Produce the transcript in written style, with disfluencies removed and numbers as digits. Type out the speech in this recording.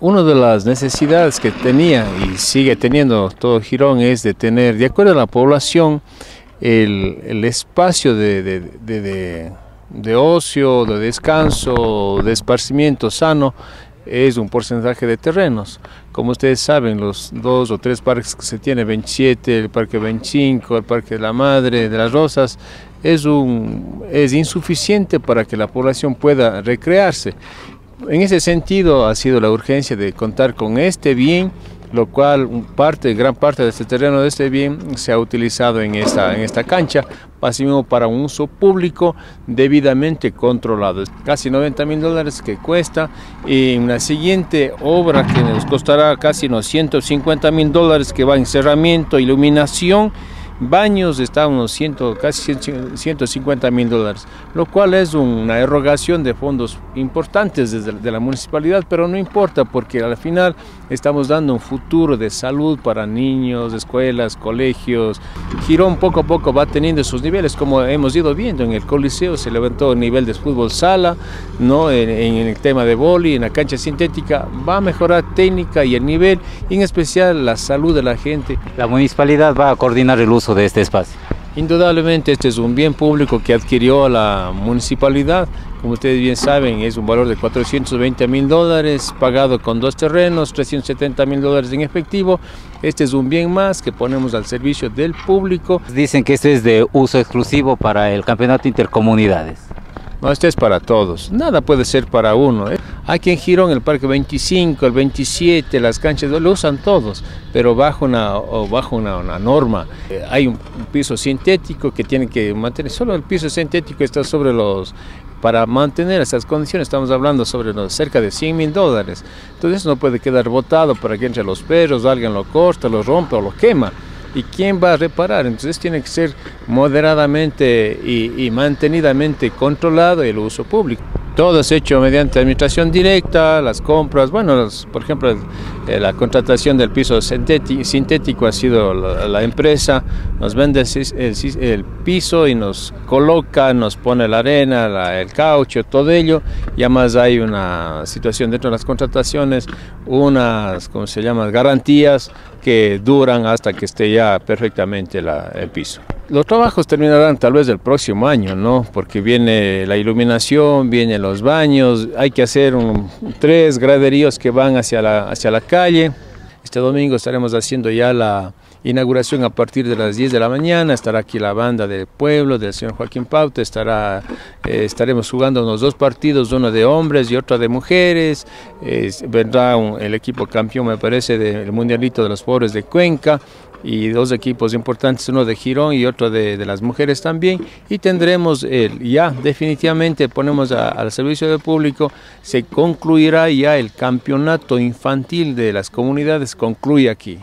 Una de las necesidades que tenía y sigue teniendo todo Girón es de tener, de acuerdo a la población, el espacio de ocio, de descanso, de esparcimiento sano, es un porcentaje de terrenos. Como ustedes saben, los 2 o 3 parques que se tienen, 27, el Parque 25, el Parque de la Madre, de las Rosas, es insuficiente para que la población pueda recrearse. En ese sentido ha sido la urgencia de contar con este bien, lo cual gran parte de este terreno, de este bien, se ha utilizado en esta cancha, asimismo para un uso público debidamente controlado. Casi $90.000 que cuesta, y en la siguiente obra que nos costará casi unos $150.000, que va en cerramiento, iluminación, baños, está unos casi $150.000, lo cual es una erogación de fondos importantes de la municipalidad, pero no importa, porque al final estamos dando un futuro de salud para niños, escuelas, colegios. Girón poco a poco va teniendo sus niveles, como hemos ido viendo. En el Coliseo se levantó el nivel de fútbol sala, ¿no? En el tema de vóley, en la cancha sintética, va a mejorar técnica y el nivel, y en especial la salud de la gente. La municipalidad va a coordinar el uso de este espacio. Indudablemente este es un bien público que adquirió la municipalidad, como ustedes bien saben, es un valor de $420.000, pagado con 2 terrenos, $370.000 en efectivo. Este es un bien más que ponemos al servicio del público. Dicen que este es de uso exclusivo para el campeonato intercomunidades. No, este es para todos, nada puede ser para uno, ¿eh? Aquí en Girón, el Parque 25, el 27, las canchas, lo usan todos, pero bajo una norma. Hay un piso sintético que tienen que mantener, solo el piso sintético está sobre los... Para mantener esas condiciones estamos hablando sobre cerca de $100.000. Entonces no puede quedar botado para que entre los perros, alguien lo corta, lo rompe o lo quema. ¿Y quién va a reparar? Entonces tiene que ser moderadamente y mantenidamente controlado el uso público. Todo es hecho mediante administración directa, las compras, bueno, por ejemplo, la contratación del piso sintético ha sido la empresa, nos vende el piso y nos coloca, nos pone la arena, el caucho, todo ello. Y además hay una situación dentro de las contrataciones, unas, ¿cómo se llama?, garantías que duran hasta que esté ya perfectamente el piso. Los trabajos terminarán tal vez el próximo año, ¿no? Porque viene la iluminación, vienen los baños, hay que hacer 3 graderíos que van hacia la calle. Este domingo estaremos haciendo ya la inauguración a partir de las 10 de la mañana, estará aquí la banda del pueblo, del señor Joaquín Pauta, estaremos jugando unos 2 partidos, uno de hombres y otro de mujeres, vendrá el equipo campeón, me parece, del Mundialito de los Pobres de Cuenca, y 2 equipos importantes, uno de Girón y otro de las mujeres también, y tendremos, ya definitivamente ponemos al servicio del público, se concluirá ya el campeonato infantil de las comunidades, concluye aquí.